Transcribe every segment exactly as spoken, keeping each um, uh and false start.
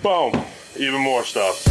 Boom, even more stuff.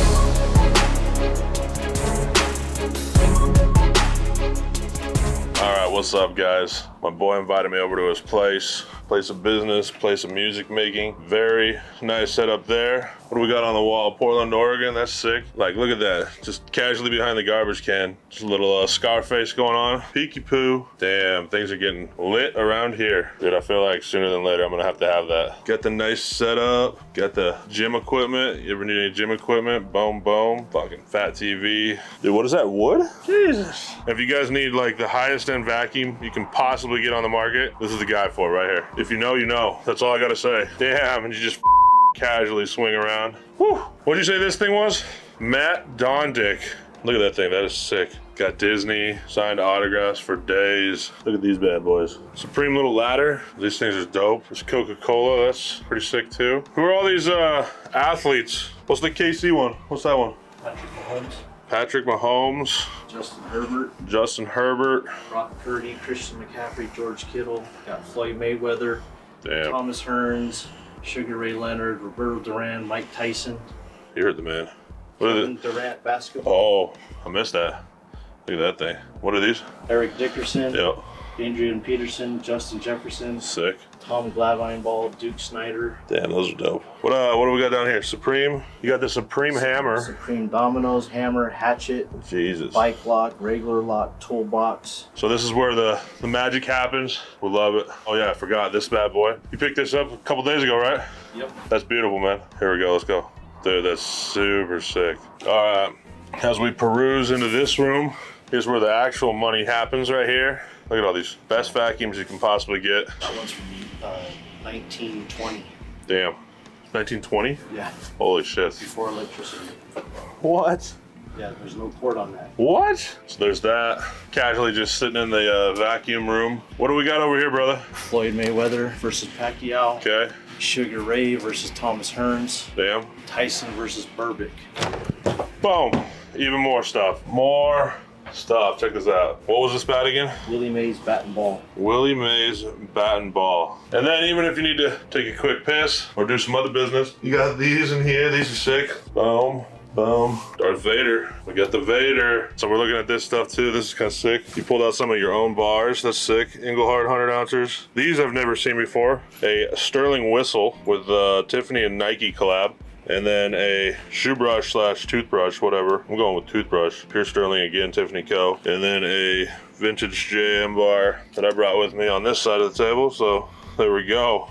All right, what's up guys? My boy invited me over to his place. Place of business, place of music making. Very nice setup there. What do we got on the wall? Portland, Oregon, that's sick. Like, look at that. Just casually behind the garbage can. Just a little uh, Scarface going on. Peeky poo. Damn, things are getting lit around here. Dude, I feel like sooner than later I'm gonna have to have that. Got the nice setup. Got the gym equipment. You ever need any gym equipment? Boom, boom. Fucking fat T V. Dude, what is that, wood? Jesus. If you guys need like the highest end vacuum you can possibly get on the market, this is the guy for it right here. If you know, you know. That's all I gotta say. Damn, and you just casually swing around. Whew. What'd you say this thing was? Matt Dondick. Look at that thing, that is sick. Got Disney, signed autographs for days. Look at these bad boys. Supreme little ladder. These things are dope. There's Coca-Cola, that's pretty sick too. Who are all these uh, athletes? What's the K C one? What's that one? Patrick Mahomes. Patrick Mahomes. Justin Herbert. Justin Herbert. Brock Purdy, Christian McCaffrey, George Kittle. Got Floyd Mayweather. Damn. Thomas Hearns, Sugar Ray Leonard, Roberto Duran, Mike Tyson. You heard the man. What are the Durant basketball? Oh, I missed that. Look at that thing. What are these? Eric Dickerson. Yep. Adrian Peterson, Justin Jefferson. Sick. Tom Glavine ball, Duke Snyder. Damn, those are dope. What uh, what do we got down here? Supreme? You got the Supreme hammer. Supreme dominoes, hammer, hatchet. Jesus. Bike lock, regular lock, toolbox. So this is where the, the magic happens. We love it. Oh yeah, I forgot this bad boy. You picked this up a couple days ago, right? Yep. That's beautiful, man. Here we go, let's go. Dude, that's super sick. All right, as we peruse into this room, here's where the actual money happens right here. Look at all these best vacuums you can possibly get. That one's from uh, nineteen twenty. Damn, nineteen twenty? Yeah. Holy shit. Before electricity. What? Yeah, there's no cord on that. What? So there's that. Casually just sitting in the uh, vacuum room. What do we got over here, brother? Floyd Mayweather versus Pacquiao. Okay. Sugar Ray versus Thomas Hearns. Damn. Tyson versus Berbick. Boom, even more stuff. More. Stop, check this out. What was this bat again? Willie Mays bat and ball. Willie Mays bat and ball. And then even if you need to take a quick piss or do some other business, you got these in here, these are sick. Boom, boom. Darth Vader, we got the Vader. So we're looking at this stuff too, this is kind of sick. You pulled out some of your own bars, that's sick. Engelhardt one hundred ounces. These I've never seen before. A Sterling whistle with uh, Tiffany and Nike collab. And then a shoe brush slash toothbrush, whatever. I'm going with toothbrush. Pierce Sterling again, Tiffany Co. And then a vintage J M bar that I brought with me on this side of the table. So there we go.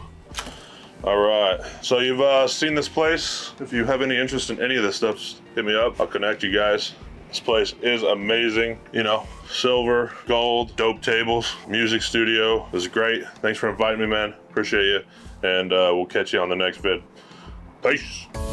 All right, so you've uh, seen this place. If you have any interest in any of this stuff, hit me up, I'll connect you guys. This place is amazing. You know, silver, gold, dope tables, music studio. It was great. Thanks for inviting me, man. Appreciate you. And uh, we'll catch you on the next vid. Peace.